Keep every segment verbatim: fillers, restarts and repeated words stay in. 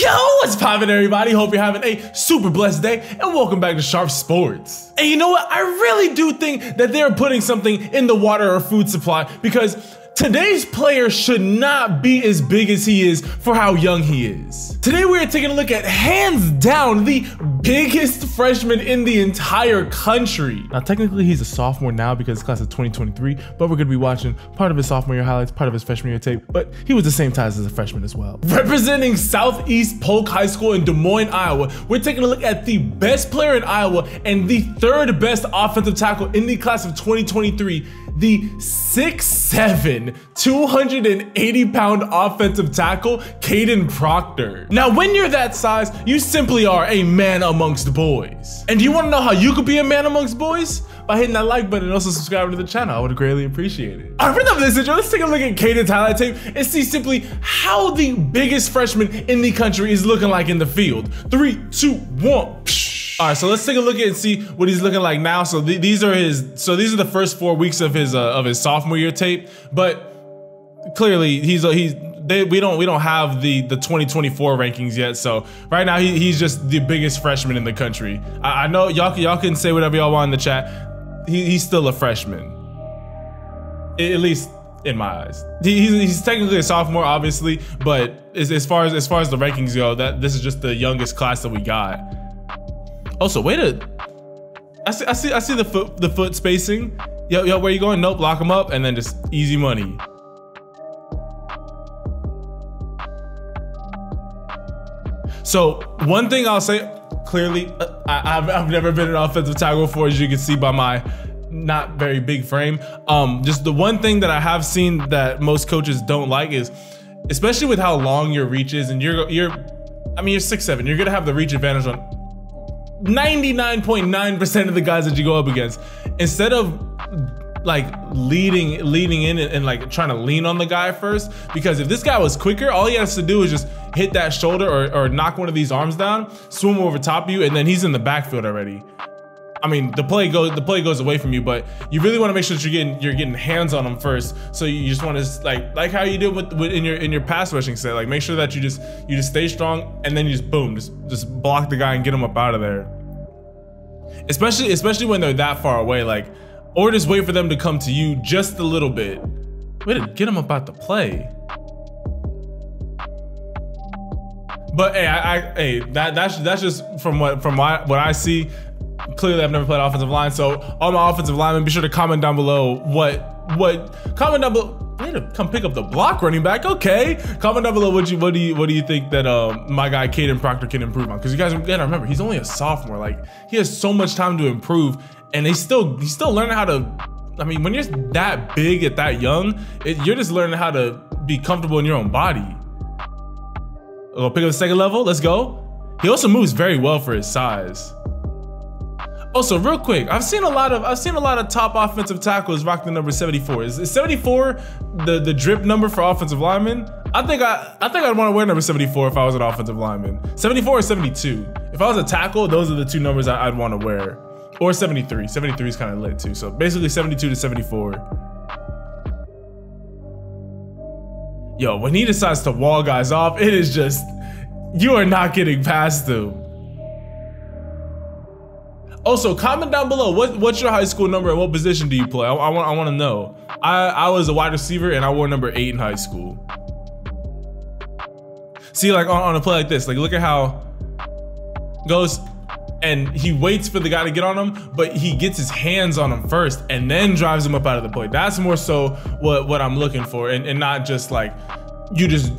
Yo, what's poppin', everybody? Hope you're having a super blessed day, and welcome back to Sharp Sports. And you know what? I really do think that they're putting something in the water or food supply, because today's player should not be as big as he is for how young he is. Today we are taking a look at, hands down, the biggest freshman in the entire country. Now technically he's a sophomore now because it's class of twenty twenty-three, but we're gonna be watching part of his sophomore year highlights, part of his freshman year tape, but he was the same size as a freshman as well. Representing Southeast Polk High School in Des Moines, Iowa, we're taking a look at the best player in Iowa and the third best offensive tackle in the class of twenty twenty-three, the six seven, two hundred eighty pound offensive tackle, Kayden Proctor. Now, when you're that size, you simply are a man amongst boys. And do you want to know how you could be a man amongst boys? By hitting that like button and also subscribing to the channel. I would greatly appreciate it. All right, for the end of this video, let's take a look at Kayden's highlight tape and see simply how the biggest freshman in the country is looking like in the field. Three, two, one. All right, so let's take a look at and see what he's looking like now. So th these are his, so these are the first four weeks of his uh, of his sophomore year tape. But clearly, he's uh, he's they, we don't we don't have the the twenty twenty-four rankings yet. So right now he, he's just the biggest freshman in the country. I, I know y'all y'all can say whatever y'all want in the chat. He, he's still a freshman, at least in my eyes. He, he's, he's technically a sophomore, obviously, but as, as far as as far as the rankings go, that this is just the youngest class that we got. Also, wait a, I see, I see, I see the foot, the foot spacing. Yo, yo, where you going? Nope, lock him up, and then just easy money. So one thing I'll say clearly, uh, I, I've, I've never been an offensive tackle before, as you can see by my not very big frame. Um, just the one thing that I have seen that most coaches don't like is, especially with how long your reach is, and you're, you're, I mean, you're six seven. You're gonna have the reach advantage on ninety-nine point nine percent of the guys that you go up against. Instead of like leading leading in and, and like trying to lean on the guy first, because if this guy was quicker, all he has to do is just hit that shoulder or, or knock one of these arms down, swim over top of you, and then he's in the backfield already. I mean, the play goes the play goes away from you, but you really want to make sure that you're getting you're getting hands on him first. So you just want to like like how you do with, with in your in your pass rushing set. Like make sure that you just you just stay strong, and then you just boom, just just block the guy and get him up out of there. Especially especially when they're that far away, like, or just wait for them to come to you just a little bit. Way to get him up out the play. But hey, I, I hey that that's that's just from what from what I, what I see. Clearly, I've never played offensive line, so all my offensive linemen, be sure to comment down below what what comment down below. I need to come pick up the block, running back. Okay, comment down below what you what do you what do you think that um, my guy Kayden Proctor can improve on? Because you guys gotta remember, he's only a sophomore. Like, he has so much time to improve, and he's still he's still learning how to. I mean, when you're that big at that young, it, you're just learning how to be comfortable in your own body. I'll go pick up the second level. Let's go. He also moves very well for his size. Also, real quick, I've seen a lot of I've seen a lot of top offensive tackles rock the number seventy-four. Is, is seventy-four the the drip number for offensive linemen? I think I I think I'd want to wear number seventy-four if I was an offensive lineman. seventy-four or seventy-two. If I was a tackle, those are the two numbers I, I'd want to wear. Or seventy-three. seventy-three is kind of lit too. So basically seventy-two to seventy-four. Yo, when he decides to wall guys off, it is just, you are not getting past them. Also, comment down below, what, what's your high school number and what position do you play? I, I want I want to know. I, I was a wide receiver and I wore number eight in high school. See, like on, on a play like this, like look at how goes and he waits for the guy to get on him, but he gets his hands on him first and then drives him up out of the play. That's more so what, what I'm looking for, and, and not just like you just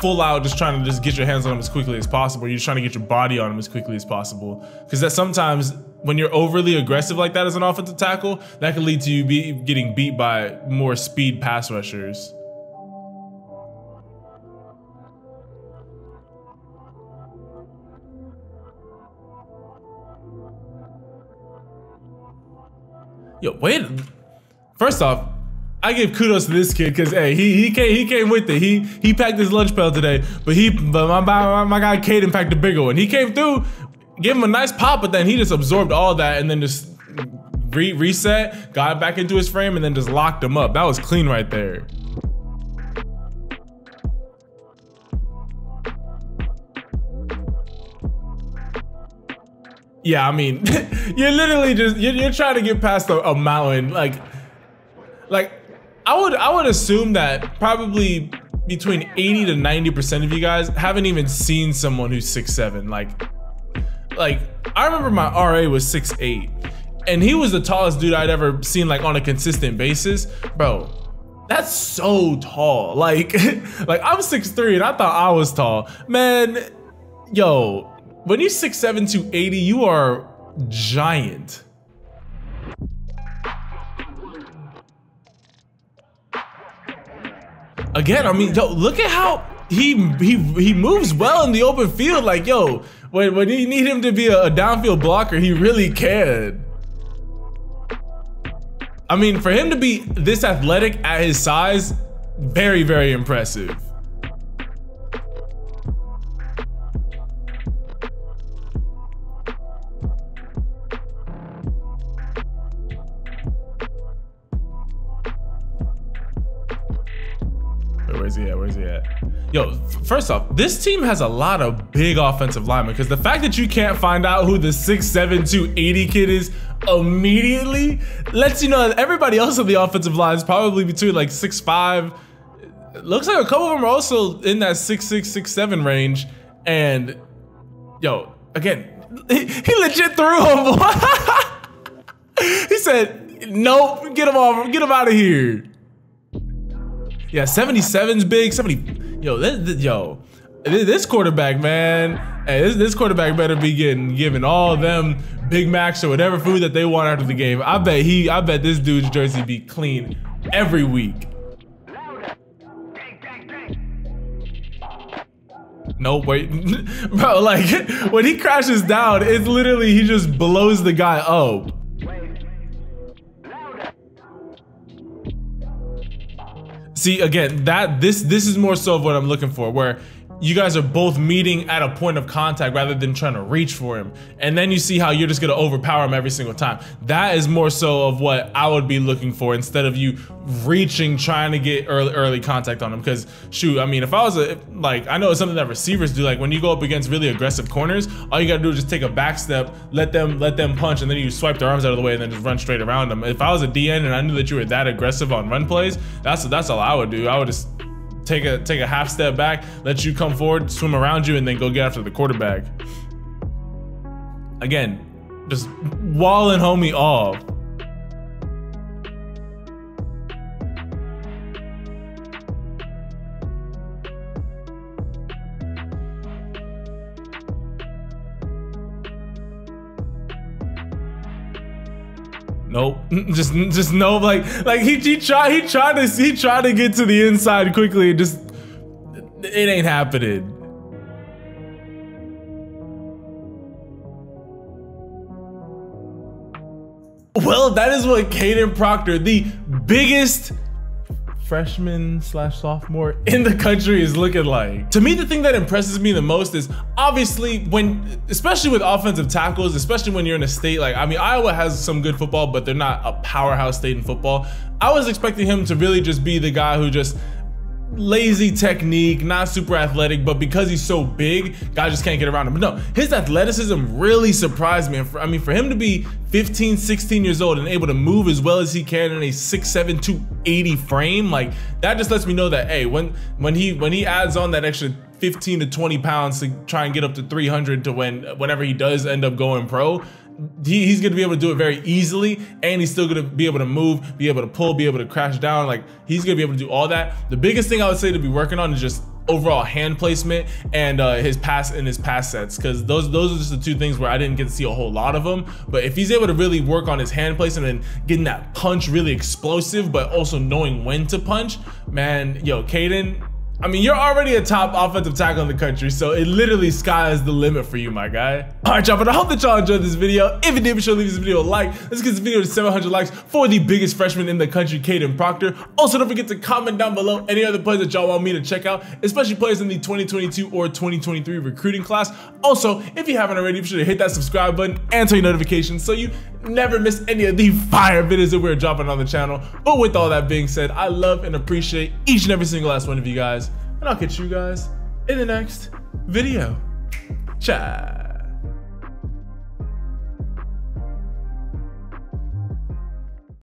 full out just trying to just get your hands on them as quickly as possible. You're just trying to get your body on them as quickly as possible, because that sometimes when you're overly aggressive like that as an offensive tackle, that can lead to you be getting beat by more speed pass rushers. Yo, wait, first off, I give kudos to this kid, because hey, he he came he came with it. He he packed his lunch pail today, but he but my my, my guy Kayden packed a bigger one. He came through, gave him a nice pop, but then he just absorbed all that and then just re reset, got back into his frame, and then just locked him up. That was clean right there. Yeah, I mean, you're literally just you're, you're trying to get past a, a mountain. Like, like I would I would assume that probably between eighty to ninety percent of you guys haven't even seen someone who's six seven. Like, like I remember my R A was six eight, and he was the tallest dude I'd ever seen, like, on a consistent basis, bro. That's so tall. Like, like I'm six three and I thought I was tall, man. Yo, when you're six seven, two eighty, you are giant. Again, I mean, yo, look at how he he he moves well in the open field. Like, yo, when when you need him to be a, a downfield blocker, he really can. I mean, for him to be this athletic at his size, very, very impressive. Where's he at? Where's he at? Yo, first off, this team has a lot of big offensive linemen, because the fact that you can't find out who the six seven, two eighty kid is immediately lets you know that everybody else on the offensive line is probably between like six five. Looks like a couple of them are also in that six six, six seven range. And yo, again, he, he legit threw him. He said, nope, get him off, get him out of here. Yeah, seventy-seven's big. seventy, yo, this, this, yo, this quarterback, man. Hey, this, this quarterback better be getting given all of them Big Macs or whatever food that they want after the game. I bet he, I bet this dude's jersey be clean every week. No, wait, bro. Like, when he crashes down, it's literally he just blows the guy up. See, again, that this this is more so of what I'm looking for, where you guys are both meeting at a point of contact rather than trying to reach for him. And then you see how you're just gonna overpower him every single time. That is more so of what I would be looking for, instead of you reaching, trying to get early, early contact on him. Because shoot, I mean, if I was a, like, I know it's something that receivers do, like when you go up against really aggressive corners, all you gotta do is just take a back step, let them, let them punch, and then you swipe their arms out of the way and then just run straight around them. If I was a D N and I knew that you were that aggressive on run plays, that's, that's all I would do. I would just Take a take a half step back, let you come forward, swim around you, and then go get after the quarterback. Again, just walling homie off. Nope, just just no, like like he he tried he tried to he tried to get to the inside quickly, and just it ain't happening. Well, that is what Kayden Proctor, the biggest freshman slash sophomore in the country, is looking like. To me, the thing that impresses me the most is obviously when, especially with offensive tackles, especially when you're in a state like, I mean, Iowa has some good football, but they're not a powerhouse state in football. I was expecting him to really just be the guy who just lazy technique, not super athletic, but because he's so big, guys just can't get around him. But no, his athleticism really surprised me. And for, I mean, for him to be fifteen, sixteen years old and able to move as well as he can in a six seven, two eighty frame, like, that just lets me know that, hey, when when he when he adds on that extra fifteen to twenty pounds to try and get up to three hundred, to when whenever he does end up going pro, he, he's gonna be able to do it very easily, and he's still gonna be able to move, be able to pull, be able to crash down. Like, he's gonna be able to do all that. The biggest thing I would say to be working on is just overall hand placement and uh, his pass and his pass sets, because those those are just the two things where I didn't get to see a whole lot of them. But if he's able to really work on his hand placement and getting that punch really explosive, but also knowing when to punch, man, yo, Kayden, I mean, you're already a top offensive tackle in the country, so it literally sky is the limit for you, my guy. All right, y'all, but I hope that y'all enjoyed this video. If you did, be sure to leave this video a like. Let's get this video to seven hundred likes for the biggest freshman in the country, Kayden Proctor. Also, don't forget to comment down below any other players that y'all want me to check out, especially players in the twenty twenty-two or twenty twenty-three recruiting class. Also, if you haven't already, be sure to hit that subscribe button and turn your notifications so you never miss any of the fire videos that we're dropping on the channel. But with all that being said, I love and appreciate each and every single last one of you guys. And I'll catch you guys in the next video. Ciao.